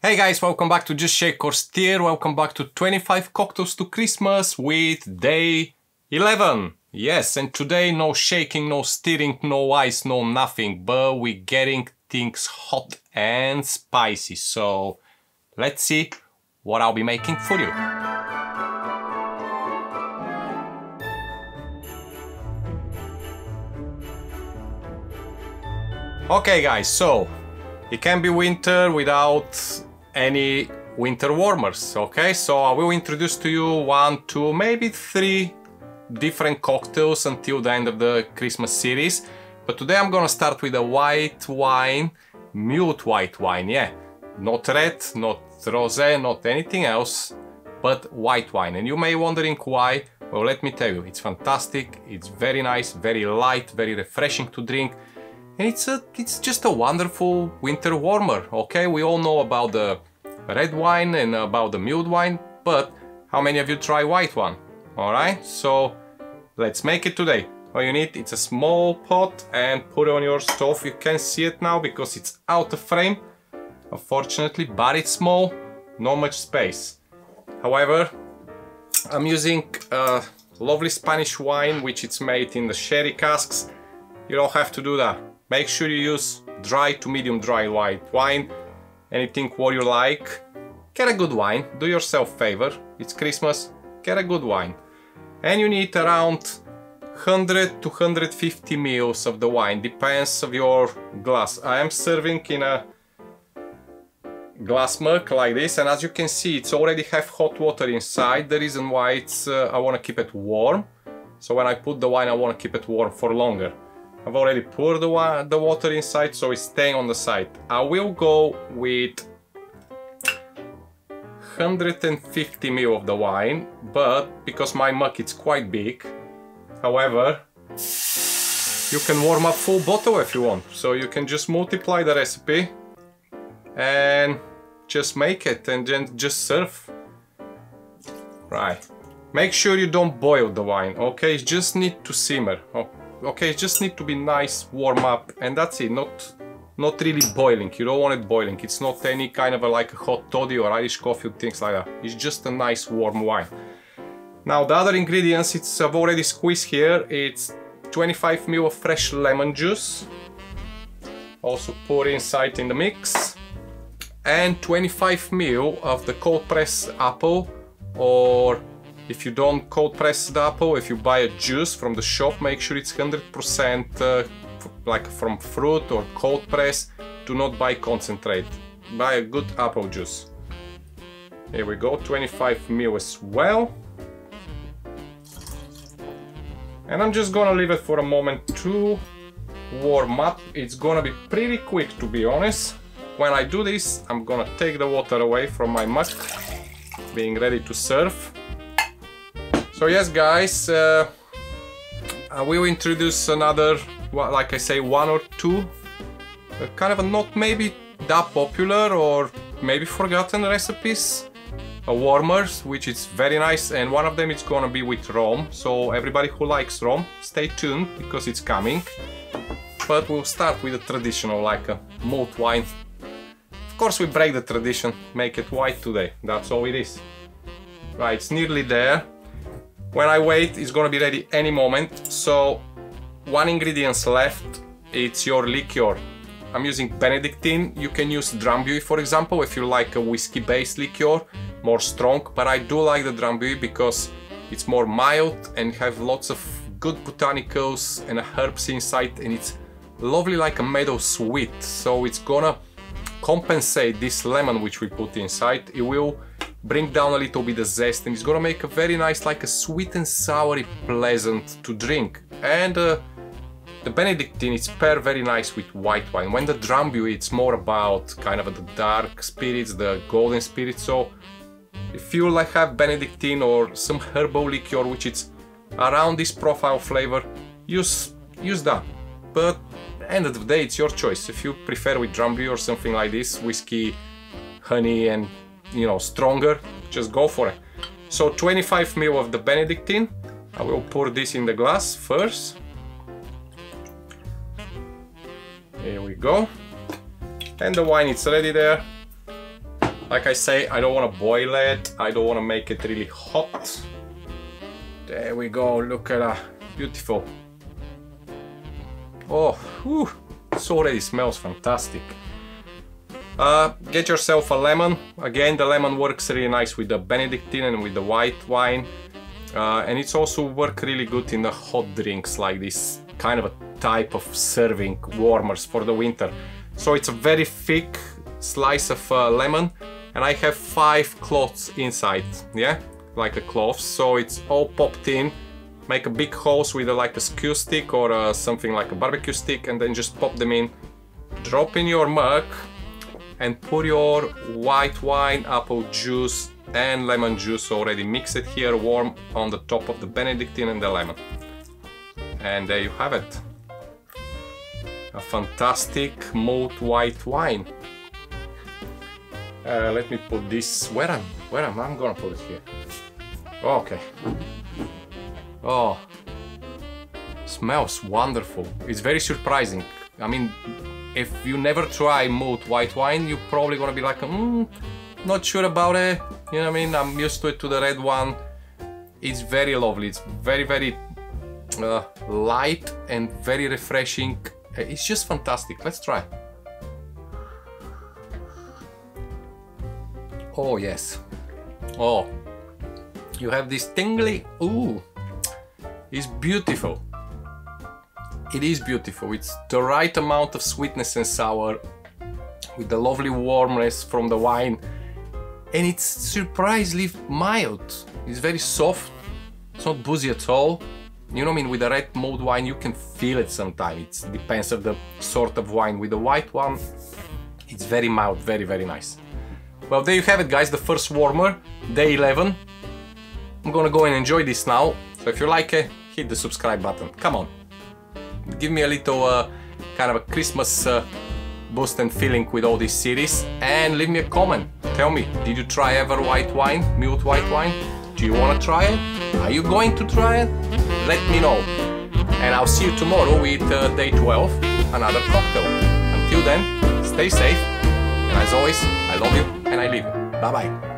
Hey guys, welcome back to Just Shake or Stir, welcome back to 25 Cocktails to Christmas with day 11. Yes, and today no shaking, no stirring, no ice, no nothing, but we're getting things hot and spicy. So let's see what I'll be making for you. Okay guys, so it can be winter without any winter warmers, okay? So I will introduce to you 1, 2, maybe 3 different cocktails until the end of the Christmas series. But today I'm gonna start with a white wine, mulled white wine, yeah. Not red, not rosé, not anything else, but white wine. And you may be wondering why. Well, let me tell you, it's fantastic, it's very nice, very light, very refreshing to drink. And it's just a wonderful winter warmer, okay? We all know about the red wine and about the mulled wine, but how many of you try white one? All right, so let's make it today. All you need, it's a small pot and put it on your stove. You can see it now because it's out of frame, unfortunately, but it's small, not much space. However, I'm using a lovely Spanish wine, which it's made in the sherry casks. You don't have to do that. Make sure you use dry to medium dry white wine, anything what you like. Get a good wine, do yourself a favor, it's Christmas, get a good wine. And you need around 100 to 150 mils of the wine, depends on your glass. I am serving in a glass mug like this, and as you can see it's already have hot water inside. The reason why it's I want to keep it warm, so when I put the wine I want to keep it warm for longer. I've already poured the water inside, so it's staying on the side. I will go with 150 ml of the wine, but because my mug is quite big, however, you can warm up full bottle if you want. So you can just multiply the recipe and just make it and then just serve. Right. Make sure you don't boil the wine, okay? It just need to simmer. Oh. Okay, it just need to be nice, warm up, and that's it, not really boiling. You don't want it boiling. It's not any kind of a, like a hot toddy or Irish coffee or things like that. It's just a nice warm wine. Now the other ingredients, it's I've already squeezed here. It's 25 ml of fresh lemon juice. Also pour inside in the mix. And 25 ml of the cold pressed apple, or if you don't cold press the apple, if you buy a juice from the shop, make sure it's 100% like from fruit or cold press. Do not buy concentrate. Buy a good apple juice. Here we go, 25 ml as well. And I'm just gonna leave it for a moment to warm up. It's gonna be pretty quick, to be honest. When I do this, I'm gonna take the water away from my mug, being ready to serve. So yes guys, I will introduce another, well, like I say, 1 or 2, kind of a not maybe that popular or maybe forgotten recipes, warmers, which is very nice, and one of them is gonna be with rum. So everybody who likes rum, stay tuned because it's coming. But we'll start with a traditional, like a mulled wine. Of course we break the tradition, make it white today, that's all it is. Right, it's nearly there. When I wait, it's gonna be ready any moment. So, one ingredient left, it's your liqueur. I'm using Benedictine. You can use Drambuie, for example, if you like a whiskey-based liqueur, more strong. But I do like the Drambuie because it's more mild and have lots of good botanicals and herbs inside, and it's lovely like a meadow sweet. So it's gonna compensate this lemon which we put inside. It will bring down a little bit of zest, and it's gonna make a very nice, like a sweet and soury, pleasant to drink. And the Benedictine, it's paired very nice with white wine. When the Drambuie, it's more about kind of the dark spirits, the golden spirits. So if you like have Benedictine or some herbal liqueur which it's around this profile flavor, use that. But end of the day, it's your choice. If you prefer with Drambuie or something like this, whiskey, honey, and you know, stronger, just go for it. So 25 ml of the Benedictine. I will pour this in the glass first. Here we go. And the wine is ready there. Like I say, I don't want to boil it, I don't want to make it really hot. There we go, look at that, beautiful. Oh, whew. This already smells fantastic. Get yourself a lemon. Again, the lemon works really nice with the Benedictine and with the white wine. And it's also work really good in the hot drinks, like this kind of a type of serving warmers for the winter. So it's a very thick slice of lemon, and I have 5 cloves inside, yeah, like a cloth, so it's all popped in. Make a big holes with like a skew stick or something like a barbecue stick, and then just pop them in, drop in your mug, and pour your white wine, apple juice and lemon juice already mixed here, warm on the top of the Benedictine and the lemon. And there you have it. A fantastic mulled white wine. Let me put this, I'm gonna put it here. Okay. Oh, smells wonderful. It's very surprising. I mean, if you never try mulled white wine, you're probably gonna be like, not sure about it. You know what I mean? I'm used to it, to the red one. It's very lovely. It's very, very light and very refreshing. It's just fantastic. Let's try. Oh, yes. Oh, you have this tingly. Ooh. It's beautiful. It is beautiful. It's the right amount of sweetness and sour with the lovely warmness from the wine, and it's surprisingly mild. It's very soft. It's not boozy at all. You know what I mean? With the red mulled wine you can feel it sometimes. It depends on the sort of wine. With the white one it's very mild, very, very nice. Well, there you have it, guys. The first warmer, day 11. I'm gonna go and enjoy this now. So if you like it, hit the subscribe button. Come on, give me a little kind of a Christmas boost and feeling with all this series, and leave me a comment. Tell me, did you try ever white wine, mulled white wine? Do you want to try it? Are you going to try it? Let me know, and I'll see you tomorrow with day 12, another cocktail. Until then, stay safe, and as always, I love you and I leave you. Bye bye.